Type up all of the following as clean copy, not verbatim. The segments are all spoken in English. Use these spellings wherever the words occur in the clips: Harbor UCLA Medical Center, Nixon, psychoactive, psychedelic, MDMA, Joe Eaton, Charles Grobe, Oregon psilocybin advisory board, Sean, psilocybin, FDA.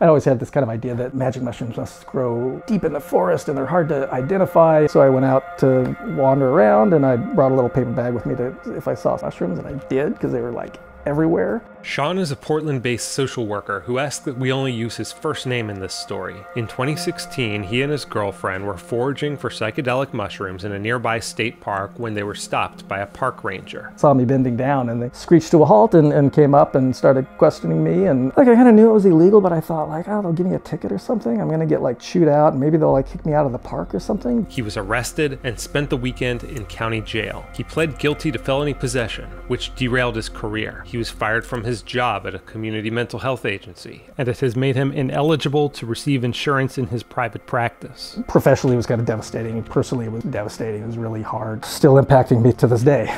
I always had this kind of idea that magic mushrooms must grow deep in the forest and they're hard to identify. So I went out to wander around and I brought a little paper bag with me to if I saw mushrooms, and I did because they were like everywhere. Sean is a Portland-based social worker who asked that we only use his first name in this story. In 2016, he and his girlfriend were foraging for psychedelic mushrooms in a nearby state park when they were stopped by a park ranger. Saw me bending down and they screeched to a halt and came up and started questioning me, and like I kind of knew it was illegal, but I thought like, oh, they'll give me a ticket or something. I'm gonna get like chewed out and maybe they'll like kick me out of the park or something. He was arrested and spent the weekend in county jail. He pled guilty to felony possession, which derailed his career. He was fired from his job at a community mental health agency, and it has made him ineligible to receive insurance in his private practice. Professionally, it was kind of devastating. Personally, it was devastating. It was really hard. Still impacting me to this day.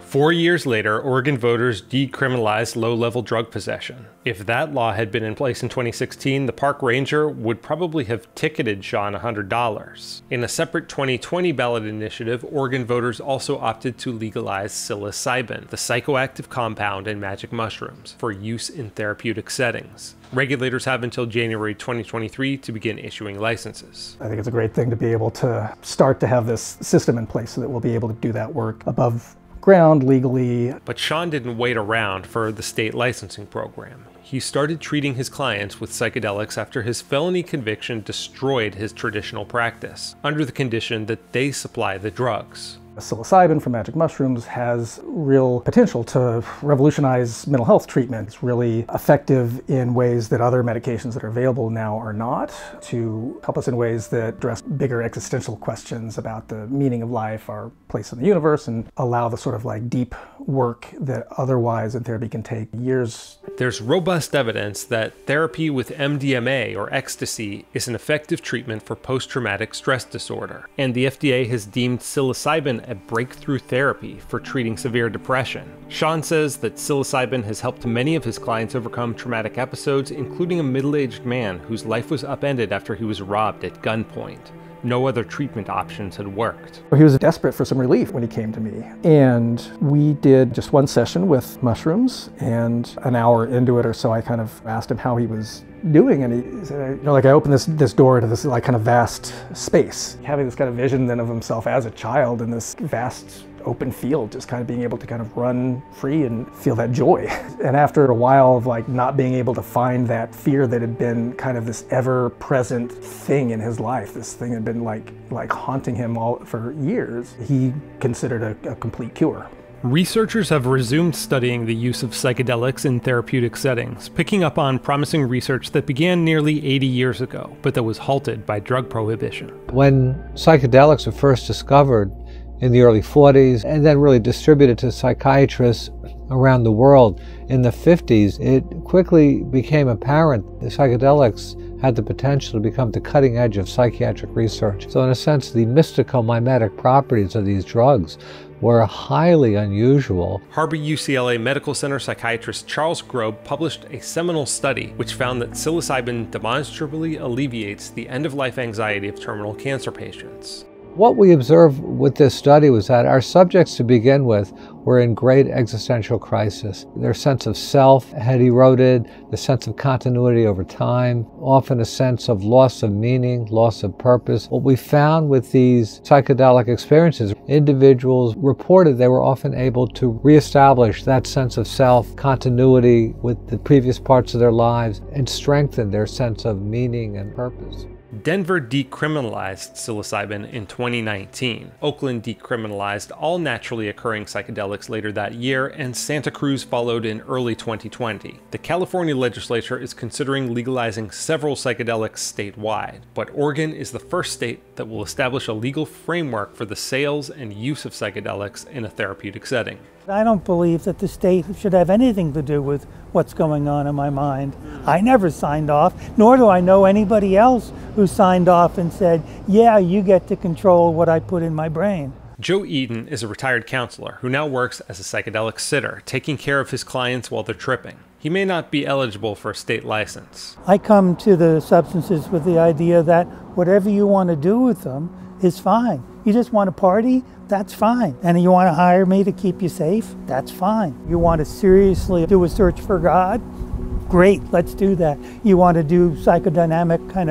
4 years later, Oregon voters decriminalized low-level drug possession. If that law had been in place in 2016, the park ranger would probably have ticketed Sean $100. In a separate 2020 ballot initiative, Oregon voters also opted to legalize psilocybin, the psychoactive compound in magic mushrooms, for use in therapeutic settings. Regulators have until January 2023 to begin issuing licenses. I think it's a great thing to be able to start to have this system in place so that we'll be able to do that work above ground legally. But Sean didn't wait around for the state licensing program. He started treating his clients with psychedelics after his felony conviction destroyed his traditional practice, under the condition that they supply the drugs. Psilocybin from magic mushrooms has real potential to revolutionize mental health treatment. It's really effective in ways that other medications that are available now are not, to help us in ways that address bigger existential questions about the meaning of life, our place in the universe, and allow the sort of like deep work that otherwise in therapy can take years. There's robust evidence that therapy with MDMA or ecstasy is an effective treatment for post-traumatic stress disorder, and the FDA has deemed psilocybin a breakthrough therapy for treating severe depression. Sean says that psilocybin has helped many of his clients overcome traumatic episodes, including a middle-aged man whose life was upended after he was robbed at gunpoint. No other treatment options had worked. He was desperate for some relief when he came to me. And we did just one session with mushrooms, and an hour into it or so, I kind of asked him how he was doing, and he said, you know, like I opened this door to this like kind of vast space. Having this kind of vision then of himself as a child in this vast open field, just kind of being able to kind of run free and feel that joy. And after a while of like not being able to find that fear that had been kind of this ever-present thing in his life, this thing had been like haunting him all for years, he considered a complete cure. Researchers have resumed studying the use of psychedelics in therapeutic settings, picking up on promising research that began nearly 80 years ago, but that was halted by drug prohibition. When psychedelics were first discovered in the early 40s and then really distributed to psychiatrists around the world in the 50s, it quickly became apparent that psychedelics had the potential to become the cutting edge of psychiatric research. So in a sense, the mystical mimetic properties of these drugs were highly unusual. Harbor UCLA Medical Center psychiatrist Charles Grobe published a seminal study which found that psilocybin demonstrably alleviates the end-of-life anxiety of terminal cancer patients. What we observed with this study was that our subjects to begin with were in great existential crisis. Their sense of self had eroded, the sense of continuity over time, often a sense of loss of meaning, loss of purpose. What we found with these psychedelic experiences, individuals reported they were often able to reestablish that sense of self, continuity with the previous parts of their lives, and strengthen their sense of meaning and purpose. Denver decriminalized psilocybin in 2019. Oakland decriminalized all naturally occurring psychedelics later that year, and Santa Cruz followed in early 2020. The California legislature is considering legalizing several psychedelics statewide, but Oregon is the first state that will establish a legal framework for the sales and use of psychedelics in a therapeutic setting. I don't believe that the state should have anything to do with what's going on in my mind. I never signed off, nor do I know anybody else who signed off and said, yeah, you get to control what I put in my brain. Joe Eaton is a retired counselor who now works as a psychedelic sitter, taking care of his clients while they're tripping. He may not be eligible for a state license. I come to the substances with the idea that whatever you want to do with them is fine. You just want to party? That's fine. And you want to hire me to keep you safe? That's fine. You want to seriously do a search for God? Great, let's do that. You want to do psychodynamic kind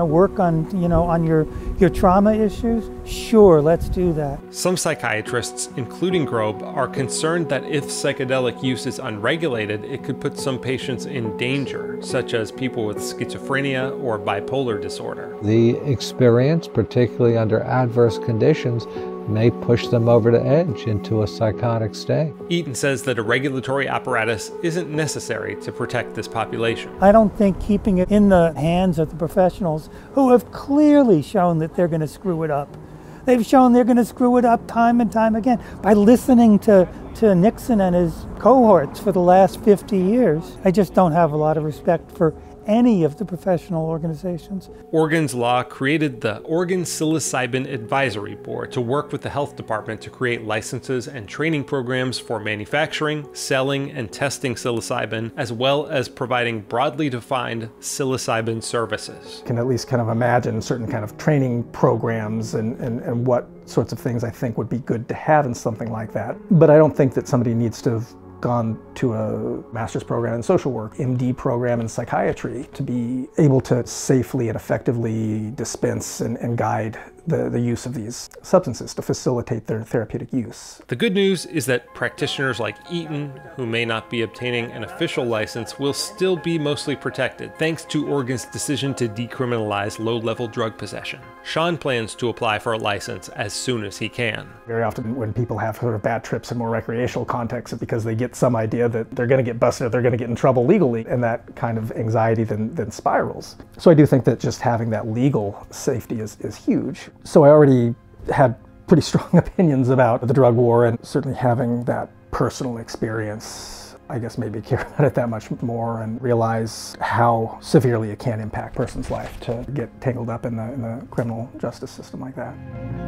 of work on, you know, on your trauma issues? Sure, let's do that. Some psychiatrists, including Grobe, are concerned that if psychedelic use is unregulated, it could put some patients in danger, such as people with schizophrenia or bipolar disorder. The experience, particularly under adverse conditions, may push them over the edge into a psychotic state. Eaton says that a regulatory apparatus isn't necessary to protect this population. I don't think keeping it in the hands of the professionals who have clearly shown that they're going to screw it up. They've shown they're going to screw it up time and time again by listening to Nixon and his cohorts for the last 50 years. I just don't have a lot of respect for any of the professional organizations. Oregon's law created the Oregon Psilocybin Advisory Board to work with the health department to create licenses and training programs for manufacturing, selling, and testing psilocybin, as well as providing broadly defined psilocybin services. I can at least kind of imagine certain kind of training programs and what sorts of things I think would be good to have in something like that. But I don't think that somebody needs to have gone to a master's program in social work, MD program in psychiatry, to be able to safely and effectively dispense and guide the use of these substances to facilitate their therapeutic use. The good news is that practitioners like Eaton, who may not be obtaining an official license, will still be mostly protected, thanks to Oregon's decision to decriminalize low-level drug possession. Sean plans to apply for a license as soon as he can. Very often when people have sort of bad trips in more recreational contexts, it's because they get some idea that they're going to get busted, they're going to get in trouble legally, and that kind of anxiety then spirals. So I do think that just having that legal safety is huge. So I already had pretty strong opinions about the drug war, and certainly having that personal experience, I guess, made me care about it that much more and realize how severely it can impact a person's life to get tangled up in the criminal justice system like that.